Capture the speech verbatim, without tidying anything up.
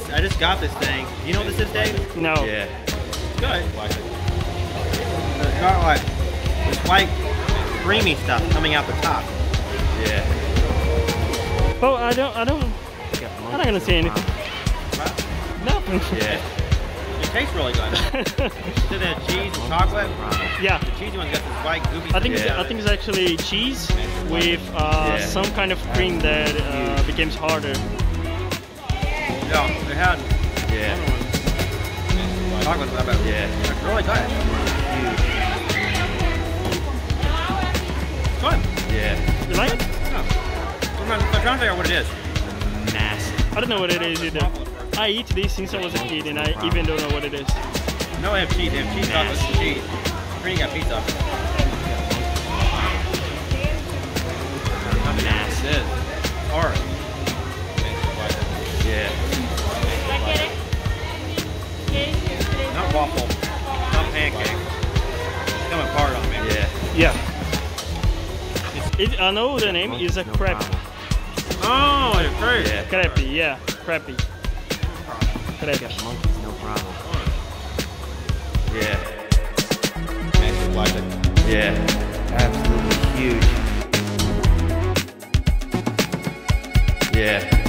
It's, I just got this thing. Do you know what this is, Dave? No. Yeah. It's good. It's got like this white creamy stuff coming out the top. Yeah. Oh, I don't, I don't, I'm not gonna see anything. Huh? Nothing. Yeah. It tastes really good. So the cheese and chocolate? Yeah. The cheesy one's got this white goopy I think it's, I think it's actually cheese with uh, yeah. some kind of cream that uh, becomes harder. Yeah, they had yeah. one. Chocolate's not bad. Yeah. It's really good. It's good. Yeah. You like it? No. I'm trying to figure out what it is. Nasty. I don't know what it is either. I eat this since I was a kid and I even don't know what it is. No, they have cheese. They have cheese sauce with cheese. I'm pretty got pizza. I'm nasty. Hard. Yeah. Not waffle, not pancake. It's coming apart on me. Yeah. Yeah. It, I know the name is a crepe. Oh, it's crepe. Yeah. Crepe, yeah. Crepe. Crepe. Monkeys, no problem. Yeah. Massive like it. Yeah. Absolutely huge. Yeah.